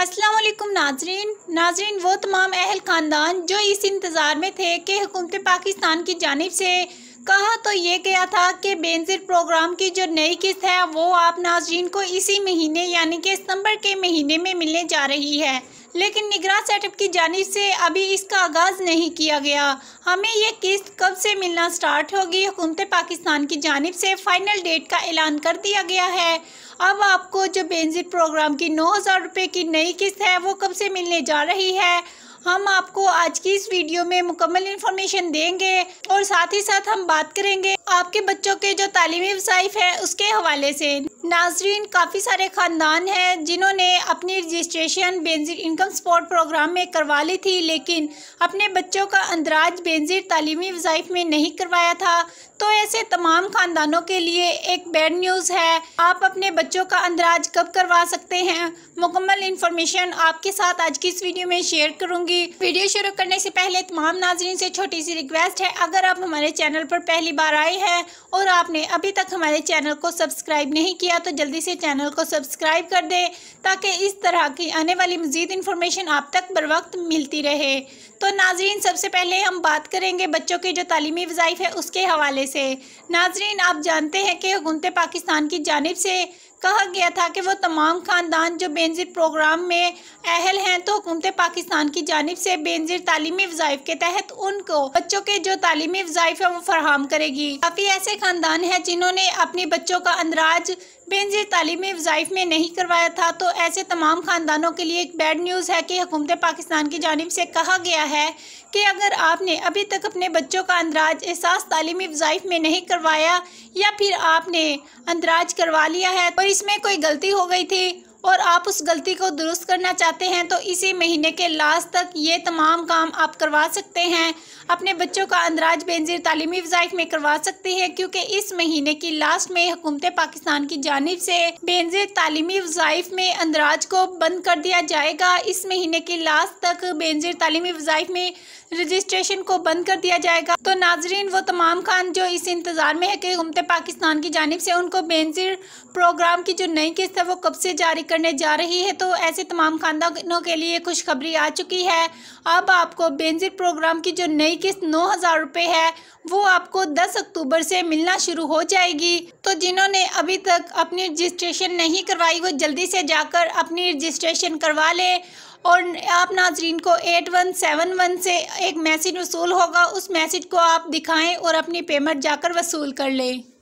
अस्सलामुअलैकुम नाजरीन वो तमाम अहल ख़ानदान जो इस इंतज़ार में थे कि हुकूमत पाकिस्तान की जानिब से कहा तो ये गया था कि बेनज़िर प्रोग्राम की जो नई किस्त है वो आप नाजरीन को इसी महीने यानी कि सितंबर के महीने में मिलने जा रही है, लेकिन निगरान सेटअप की जानिब से अभी इसका आगाज़ नहीं किया गया। हमें ये किस्त कब से मिलना स्टार्ट होगी, हुकूमत पाकिस्तान की जानिब से फ़ाइनल डेट का ऐलान कर दिया गया है। अब आपको जो बेनज़िर प्रोग्राम की 9,000 रुपये की नई किस्त है वो कब से मिलने जा रही है, हम आपको आज की इस वीडियो में मुकम्मल इन्फॉर्मेशन देंगे और साथ ही साथ हम बात करेंगे आपके बच्चों के जो तालीमी वसाइफ है उसके हवाले से। नाजरीन काफ़ी सारे ख़ानदान हैं जिन्होंने अपनी registration Benazir income support programme में करवा ली थी, लेकिन अपने बच्चों का अंदराज बेनज़िर तालीमी वसाइफ में नहीं करवाया था। तो ऐसे तमाम ख़ानदानों के लिए एक बैड न्यूज़ है, आप अपने बच्चों का अंदराज कब करवा सकते हैं मुकम्मल इन्फॉर्मेशन आपके साथ आज की इस वीडियो में शेयर करूँगी। वीडियो शुरू करने से पहले तमाम नाजरीन से छोटी सी रिक्वेस्ट है, अगर आप हमारे चैनल पर पहली बार आए हैं और आपने अभी तक हमारे चैनल को सब्सक्राइब नहीं किया तो जल्दी से चैनल को सब्सक्राइब कर दें ताकि इस तरह की आने वाली मज़ीद इन्फॉर्मेशन आप तक बर वक्त मिलती रहे। तो नाजरीन सबसे पहले हम बात करेंगे बच्चों के जो तालीमी वज़ाइफ है उसके हवाले से। नाजरीन आप जानते हैं कि हुकूमत पाकिस्तान की जानिब से कहा गया था कि वो तमाम ख़ानदान जो बेनज़िर प्रोग्राम में अहल हैं तो हुकूमत पाकिस्तान की जानिब से बेनज़िर तालीमी वज़ाइफ के तहत उनको बच्चों के जो तालीमी वज़ाइफ है वो फराहम करेगी। काफ़ी ऐसे ख़ानदान हैं जिन्होंने अपने बच्चों का अंदराज बेनज़िर तालीमी वज़ाइफ में नहीं करवाया था, तो ऐसे तमाम ख़ानदानों के लिए एक बैड न्यूज़ है कि हुकूमत पाकिस्तान की जानिब से कहा गया है कि अगर आपने अभी तक अपने बच्चों का अंदराज एहसास तालीमी वज़ाइफ में नहीं करवाया या फिर आपने अंदराज करवा लिया है और इसमें कोई गलती हो गई थी और आप उस गलती को दुरुस्त करना चाहते हैं तो इसी महीने के लास्ट तक ये तमाम काम आप करवा सकते हैं। अपने बच्चों का अंदराज बेनज़िर तालीमी वज़ाइफ में करवा सकते हैं क्योंकि इस महीने की लास्ट में हुकूमत पाकिस्तान की जानिब से बेनज़िर तालीमी वज़ाइफ में अंदराज को बंद कर दिया जाएगा। इस महीने की लास्ट तक बेनज़िर तालीमी वज़ाइफ में रजिस्ट्रेशन को बंद कर दिया जाएगा। तो नाजरीन वो तमाम खान जो इस इंतज़ार में है कि हुकूमत पाकिस्तान की जानिब से उनको बेनज़िर प्रोग्राम की जो नई किस्त है वो कब से जारी करने जा रही है, तो ऐसे तमाम खानदानों के लिए खुशखबरी आ चुकी है। अब आपको बेनज़िर प्रोग्राम की जो नई किस्त 9,000 रुपये है वो आपको 10 अक्टूबर से मिलना शुरू हो जाएगी। तो जिन्होंने अभी तक अपनी रजिस्ट्रेशन नहीं करवाई वो जल्दी से जाकर अपनी रजिस्ट्रेशन करवा लें। और आप नाजरीन को 8171 से एक मैसेज वसूल होगा, उस मैसेज को आप दिखाएं और अपनी पेमेंट जाकर वसूल कर लें।